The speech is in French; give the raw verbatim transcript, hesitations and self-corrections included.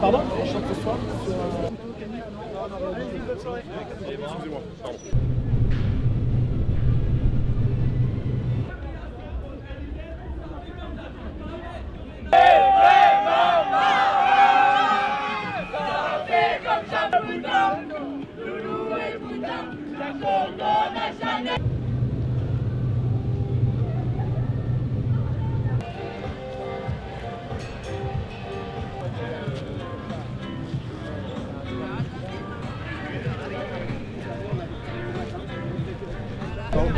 Pardon ? On chante ce soir sur... Allez-y, bonne soirée. Excusez-moi, pardon.